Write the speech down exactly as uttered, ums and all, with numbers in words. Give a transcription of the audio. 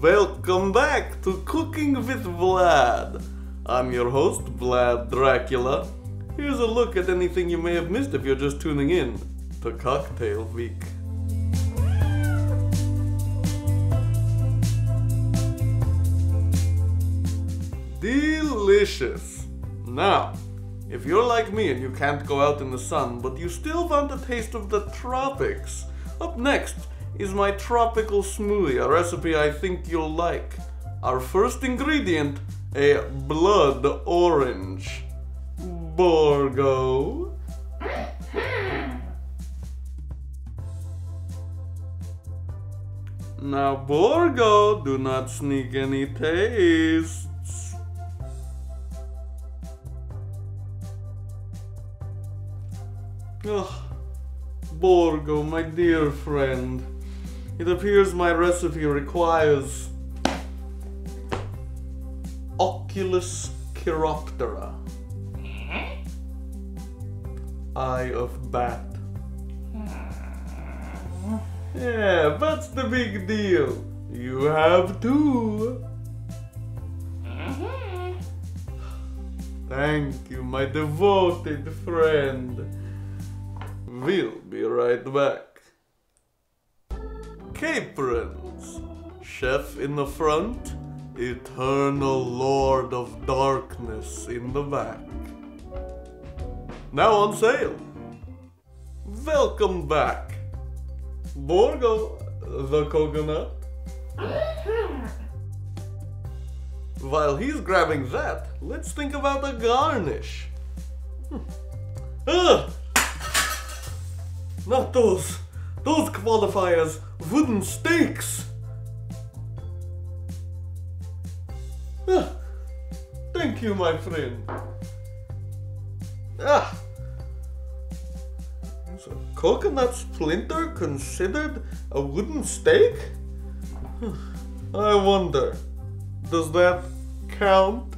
Welcome back to Cooking with Vlad. I'm your host, Vlad Dracula. Here's a look at anything you may have missed if you're just tuning in to Cocktail Week. Delicious! Now, if you're like me and you can't go out in the sun, but you still want a taste of the tropics, up next is my tropical smoothie, a recipe I think you'll like. Our first ingredient, a blood orange. Borgo. Now, Borgo, do not sneak any taste. Oh, Borgo, my dear friend, it appears my recipe requires Oculus Chiroptera, eye of bat. Yeah, that's the big deal. You have two. Thank you, my devoted friend. We'll be right back. Caprins, chef in the front, eternal lord of darkness in the back. Now on sale. Welcome back. Borgo the coconut. While he's grabbing that, let's think about a garnish. Hmm. Ugh! Not those, those qualify as wooden stakes. Ah, thank you, my friend. Ah, is a coconut splinter considered a wooden stake? I wonder, does that count?